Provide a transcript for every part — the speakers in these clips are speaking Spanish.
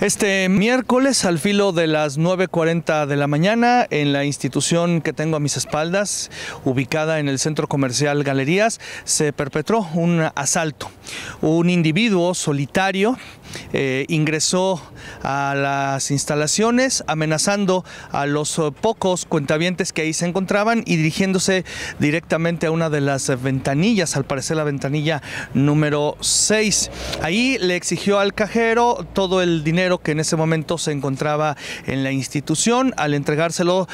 Este miércoles, al filo de las 9:40 de la mañana, en la institución que tengo a mis espaldas, ubicada en el centro comercial Galerías, se perpetró un asalto. Un individuo solitario ingresó a las instalaciones amenazando a los pocos cuentavientes que ahí se encontraban y dirigiéndose directamente a una de las ventanillas, al parecer la ventanilla número 6. Ahí le exigió al cajero todo el dinero que en ese momento se encontraba en la institución. Al entregárselo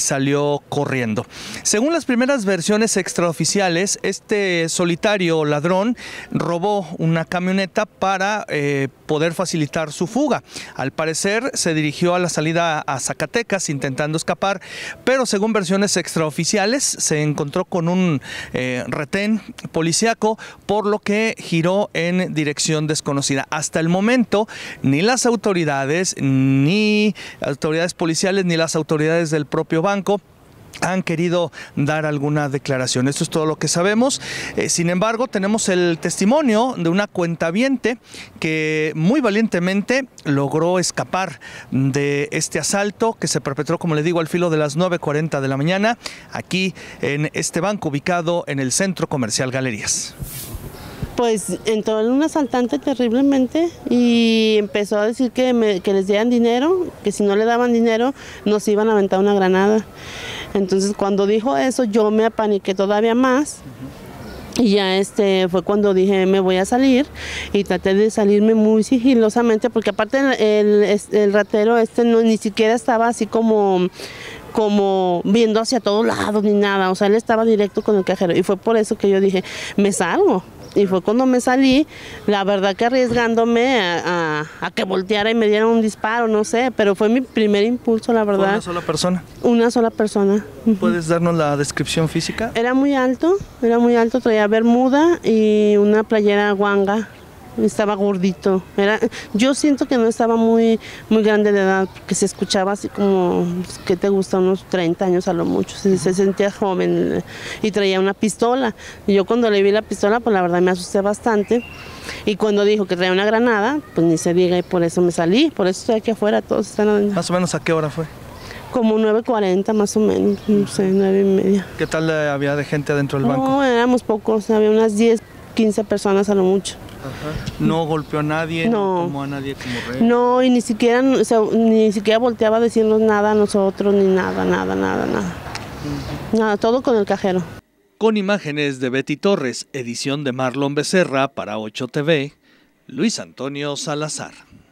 salió corriendo. Según las primeras versiones extraoficiales, este solitario ladrón robó una camioneta para poder facilitar su fuga. Al parecer se dirigió a la salida a Zacatecas intentando escapar, pero según versiones extraoficiales se encontró con un retén policíaco, por lo que giró en dirección desconocida. Hasta el momento ni las autoridades, ni autoridades policiales, ni las autoridades del propio banco han querido dar alguna declaración. Esto es todo lo que sabemos. Sin embargo, tenemos el testimonio de una cuentaviente que muy valientemente logró escapar de este asalto que se perpetró, como le digo, al filo de las 9:40 de la mañana, aquí en este banco ubicado en el centro comercial Galerías. Pues entró un asaltante terriblemente y empezó a decir que les dieran dinero, que si no le daban dinero nos iban a aventar una granada. Entonces cuando dijo eso yo me apaniqué todavía más y ya fue cuando dije me voy a salir, y traté de salirme muy sigilosamente porque aparte el ratero no, ni siquiera estaba así como viendo hacia todos lados ni nada, o sea, él estaba directo con el cajero y fue por eso que yo dije me salgo. Y fue cuando me salí, la verdad que arriesgándome a que volteara y me diera un disparo, no sé, pero fue mi primer impulso, la verdad. ¿Una sola persona? Una sola persona. ¿Puedes darnos la descripción física? Era muy alto, traía bermuda y una playera guanga, estaba gordito. Yo siento que no estaba muy grande de edad, que se escuchaba así como, ¿qué te gusta? Unos 30 años a lo mucho, se sentía joven y traía una pistola. Y yo cuando le vi la pistola, pues la verdad me asusté bastante. Y cuando dijo que traía una granada, pues ni se diga, y por eso me salí, por eso estoy aquí afuera, todos están adentro. ¿Más o menos a qué hora fue? Como 9:40 más o menos, no sé, 9:30. ¿Qué tal había de gente adentro del banco? No, éramos pocos, había unas 10, 15 personas a lo mucho. Ajá. No golpeó a nadie, no tomó a nadie como rey. No, y ni siquiera volteaba a decirnos nada a nosotros, ni nada. Nada, todo con el cajero. Con imágenes de Betty Torres, edición de Marlon Becerra para 8 TV, Luis Antonio Salazar.